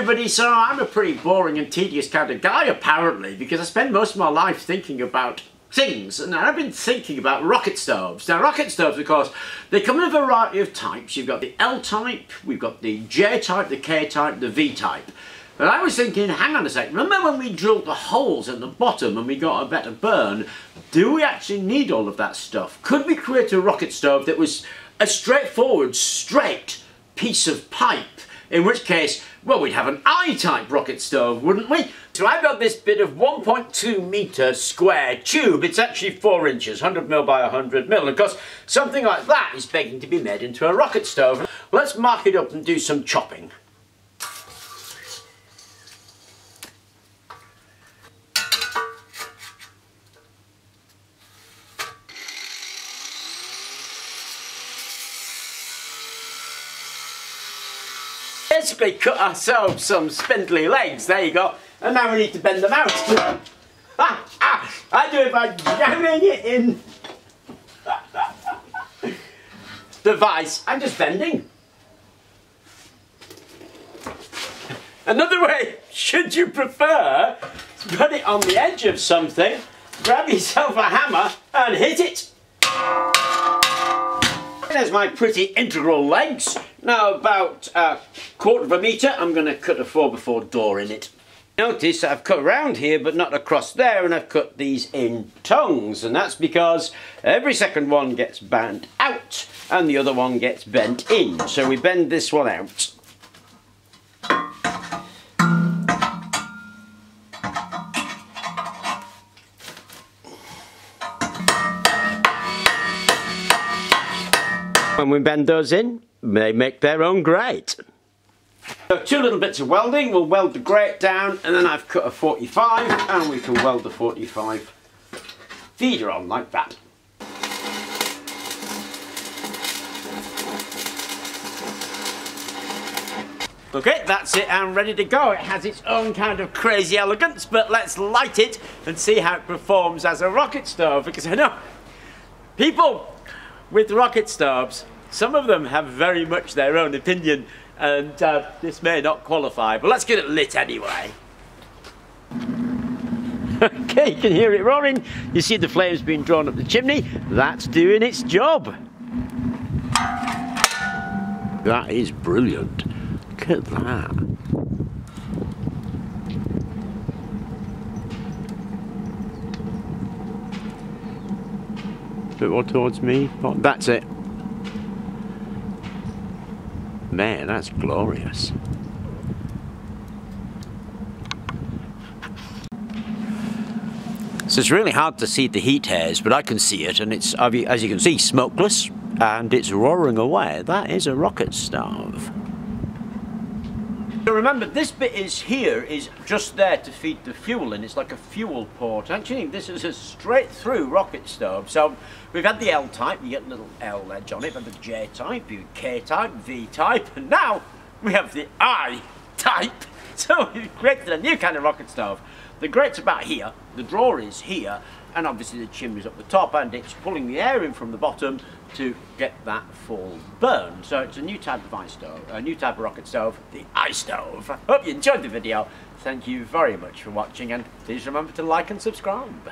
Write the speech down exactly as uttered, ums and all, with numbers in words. everybody, so I'm a pretty boring and tedious kind of guy apparently, because I spend most of my life thinking about things, and I've been thinking about rocket stoves. Now rocket stoves, of course, they come in a variety of types. You've got the L-type, we've got the J-type, the K-type, the V-type. But I was thinking, hang on a sec, remember when we drilled the holes at the bottom and we got a better burn? Do we actually need all of that stuff? Could we create a rocket stove that was a straightforward, straight piece of pipe? In which case, well, we'd have an I-type rocket stove, wouldn't we? So I've got this bit of one point two metre square tube. It's actually four inches, one hundred mil by one hundred mil. Of course, something like that is begging to be made into a rocket stove. Let's mark it up and do some chopping. Basically cut ourselves some spindly legs, there you go, and now we need to bend them out. ah, ah, I do it by jamming it in the vice. I'm just bending. Another way, should you prefer, put it on the edge of something, grab yourself a hammer and hit it. There's my pretty integral legs. Now about a quarter of a metre, I'm going to cut a four by four door in it. Notice I've cut round here but not across there, and I've cut these in tongues, and that's because every second one gets bent out and the other one gets bent in. So we bend this one out. When we bend those in, they make their own grate. So two little bits of welding, we'll weld the grate down, and then I've cut a forty-five and we can weld the forty-five feeder on like that. Okay, that's it and ready to go. It has its own kind of crazy elegance, but let's light it and see how it performs as a rocket stove, because I know people with rocket stoves, some of them have very much their own opinion, and uh, this may not qualify, but let's get it lit anyway. Okay, you can hear it roaring. You see the flames being drawn up the chimney. That's doing its job. That is brilliant. Look at that. Bit more towards me. That's it. Man, that's glorious. So it's really hard to see the heat haze, but I can see it, and it's, as you can see, smokeless, and it's roaring away. That is a rocket stove. So remember, this bit is here is just there to feed the fuel in. It's like a fuel port. Actually, this is a straight-through rocket stove. So we've had the L-type, you get a little L-edge on it, and the J-type, you K-type, V-type, and now we have the I-type. So we've created a new kind of rocket stove. The grate's about here, the drawer is here, and obviously the chimney's up the top, and it's pulling the air in from the bottom to get that full burn. So it's a new type of ice stove, a new type of rocket stove, the ice stove. Hope you enjoyed the video. Thank you very much for watching, and please remember to like and subscribe.